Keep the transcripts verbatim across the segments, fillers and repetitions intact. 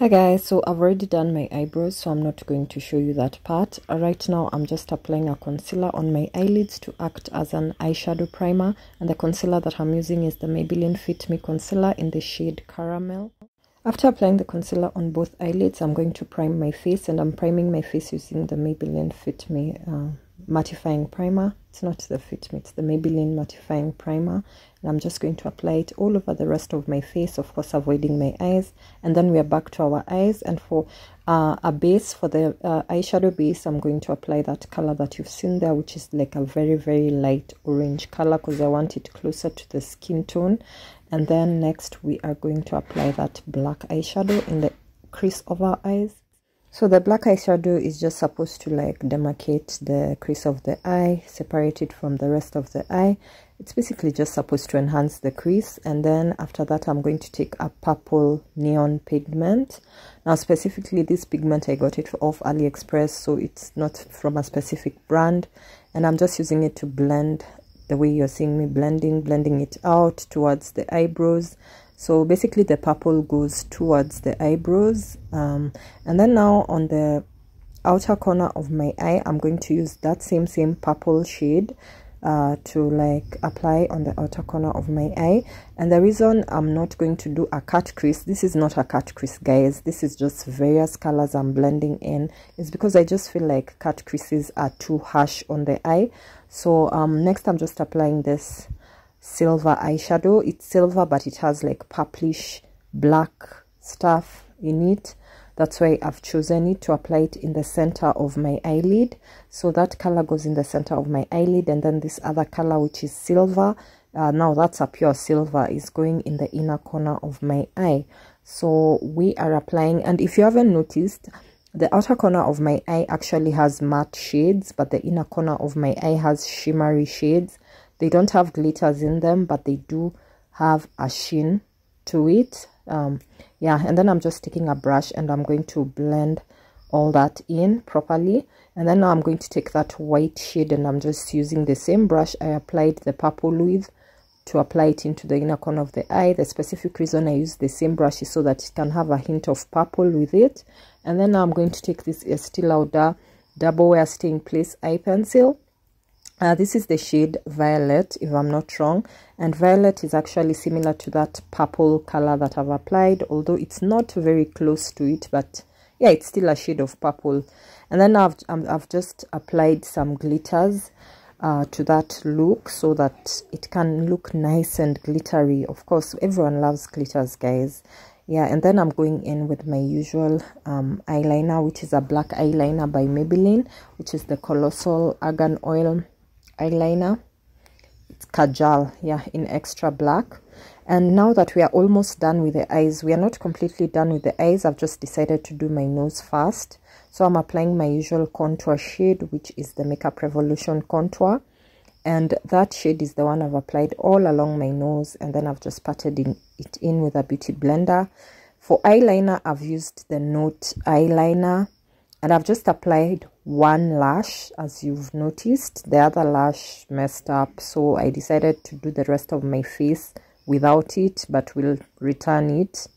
Hi guys, so I've already done my eyebrows, so I'm not going to show you that part. Right now I'm just applying a concealer on my eyelids to act as an eyeshadow primer, and the concealer that I'm using is the Maybelline Fit Me concealer in the shade Caramel. After applying the concealer on both eyelids, I'm going to prime my face, and I'm priming my face using the Maybelline Fit Me uh, mattifying primer. It's not the Fit Me, it's the Maybelline mattifying primer, and I'm just going to apply it all over the rest of my face, of course avoiding my eyes. And then we are back to our eyes, and for uh, a base, for the uh, eyeshadow base, I'm going to apply that color that you've seen there, which is like a very very light orange color, because I want it closer to the skin tone. And then next we are going to apply that black eyeshadow in the crease of our eyes. So the black eyeshadow is just supposed to like demarcate the crease of the eye, separate it from the rest of the eye. It's basically just supposed to enhance the crease. And then after that, I'm going to take a purple neon pigment. Now specifically this pigment, I got it off AliExpress, so it's not from a specific brand. And I'm just using it to blend the way you're seeing me blending, blending it out towards the eyebrows. So basically the purple goes towards the eyebrows, um, and then now on the outer corner of my eye, I'm going to use that same same purple shade uh, to like apply on the outer corner of my eye. And the reason I'm not going to do a cut crease, this is not a cut crease guys, this is just various colors I'm blending in, is because I just feel like cut creases are too harsh on the eye. So um, next I'm just applying this silver eyeshadow. It's silver but it has like purplish black stuff in it, that's why I've chosen it to apply it in the center of my eyelid. So that color goes in the center of my eyelid, and then this other color, which is silver, uh, now that's a pure silver, is going in the inner corner of my eye. So we are applying, and if you haven't noticed, the outer corner of my eye actually has matte shades, but the inner corner of my eye has shimmery shades. They don't have glitters in them, but they do have a sheen to it. Um, yeah, and then I'm just taking a brush and I'm going to blend all that in properly. And then now I'm going to take that white shade, and I'm just using the same brush I applied the purple with to apply it into the inner corner of the eye. The specific reason I use the same brush is so that it can have a hint of purple with it. And then now I'm going to take this Estee Lauder Double Wear Stay in Place Eye Pencil. Uh, this is the shade Violet, if I'm not wrong, and Violet is actually similar to that purple color that I've applied, although it's not very close to it, but yeah, it's still a shade of purple. And then I've, I've just applied some glitters uh, to that look so that it can look nice and glittery. Of course, everyone loves glitters, guys. Yeah, and then I'm going in with my usual um, eyeliner, which is a black eyeliner by Maybelline, which is the Colossal Argan Oil eyeliner. It's Kajal, yeah, in extra black. And now that we are almost done with the eyes, we are not completely done with the eyes, I've just decided to do my nose first. So I'm applying my usual contour shade, which is the Makeup Revolution contour, and that shade is the one I've applied all along my nose, and then I've just patted in, it in with a beauty blender. For eyeliner, I've used the Note eyeliner, and I've just applied one lash, as you've noticed. The other lash messed up, so I decided to do the rest of my face without it, but we'll return it.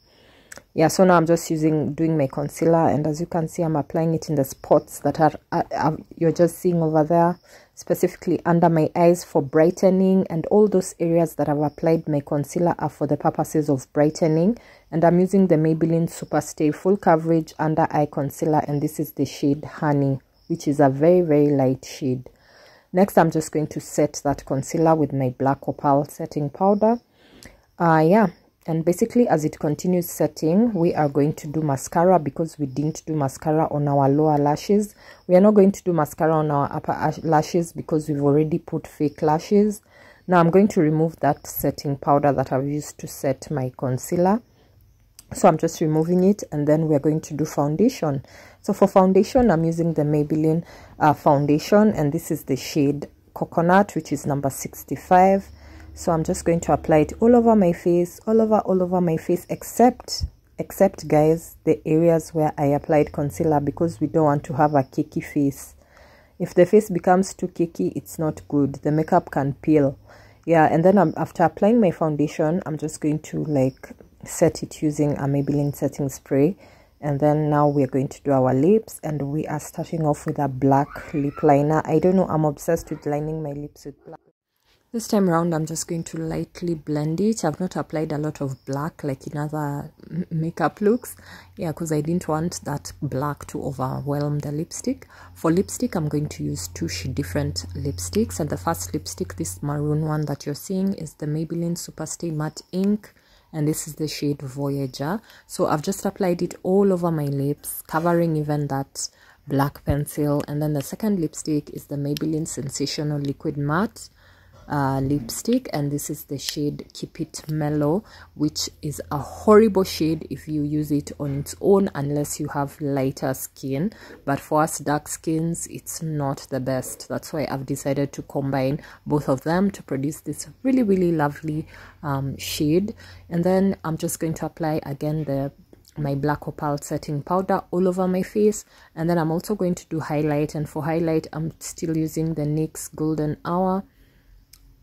Yeah, so now I'm just using doing my concealer, and as you can see, I'm applying it in the spots that are, are, are you're just seeing over there, specifically under my eyes for brightening, and all those areas that I've applied my concealer are for the purposes of brightening. And I'm using the Maybelline Superstay Full Coverage Under Eye Concealer, and this is the shade Honey, which is a very very light shade. Next I'm just going to set that concealer with my Black Opal setting powder. Uh, yeah, and basically as it continues setting, we are going to do mascara, because we didn't do mascara on our lower lashes. We are not going to do mascara on our upper lashes because we've already put fake lashes. Now I'm going to remove that setting powder that I've used to set my concealer. So I'm just removing it, and then we're going to do foundation. So for foundation, I'm using the Maybelline uh, foundation, and this is the shade Coconut, which is number sixty-five. So I'm just going to apply it all over my face, all over, all over my face, except, except guys, the areas where I applied concealer, because we don't want to have a cakey face. If the face becomes too cakey, it's not good. The makeup can peel. Yeah, and then I'm, after applying my foundation, I'm just going to like set it using a Maybelline setting spray, And then now we are going to do our lips, and we are starting off with a black lip liner. I don't know, I'm obsessed with lining my lips with black. This time around, I'm just going to lightly blend it. I've not applied a lot of black like in other makeup looks. Yeah, because I didn't want that black to overwhelm the lipstick. For lipstick, I'm going to use two different lipsticks. And the first lipstick, this maroon one that you're seeing, is the Maybelline Superstay Matte Ink. And this is the shade Voyager. So I've just applied it all over my lips, covering even that black pencil. And then the second lipstick is the Maybelline Sensational Liquid Matte Uh, lipstick, and this is the shade Keep It Mellow, which is a horrible shade if you use it on its own unless you have lighter skin, but for us dark skins it's not the best. That's why I've decided to combine both of them to produce this really really lovely um, shade. And then I'm just going to apply again the my Black Opal setting powder all over my face, and then I'm also going to do highlight. And for highlight, I'm still using the NYX Golden Hour.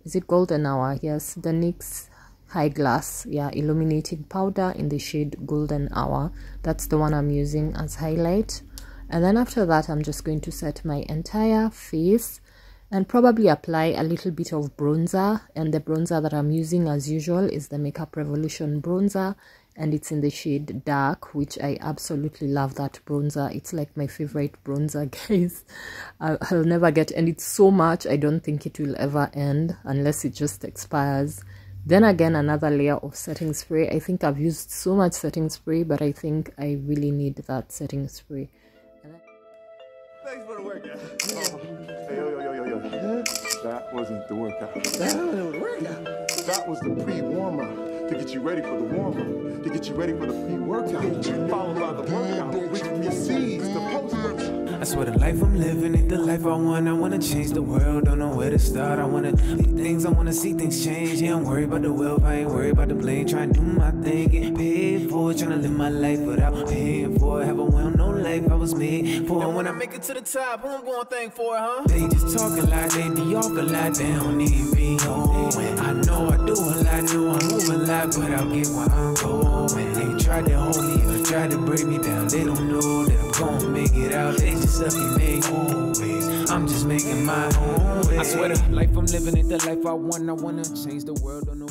Is it Golden Hour? Yes, the NYX High Glass, yeah, illuminating powder in the shade Golden Hour. That's the one I'm using as highlight. And then after that, I'm just going to set my entire face and probably apply a little bit of bronzer. And the bronzer that I'm using, as usual, is the Makeup Revolution bronzer, and it's in the shade Dark, which I absolutely love that bronzer. It's like my favorite bronzer, guys. I'll never get, and it's so much, I don't think it will ever end unless it just expires. Then again, another layer of setting spray. I think I've used so much setting spray, but I think I really need that setting spray. Thanks for the workout. Hey, yo, yo, yo, yo, yo. That wasn't the workout. That wasn't the workout. That was the pre-warm-up to get you ready for the warm-up, to get you ready for the pre-workout, followed by the workout, which precedes the post-workout. I swear the life I'm living ain't the life I want. I want to change the world, don't know where to start. I want to do things, I want to see things change. Yeah, I'm worried about the wealth, I ain't worried about the blame. Trying to do my thing, get paid for it. Trying to live my life without paying for it. Have a well-known life I was made for. And when I make it to the top, who I'm going to thank for it, huh? They just talk a lot, they de-ork a lot, they don't even be home. I know I do a lot, know I move a lot, but I'll get where I'm going. They tried to hold me, tried to break me down. They don't know that I'm gonna make it out. They just let me make movies, I'm just making my own way. I swear the life I'm living ain't the life I want. I wanna change the world, I know.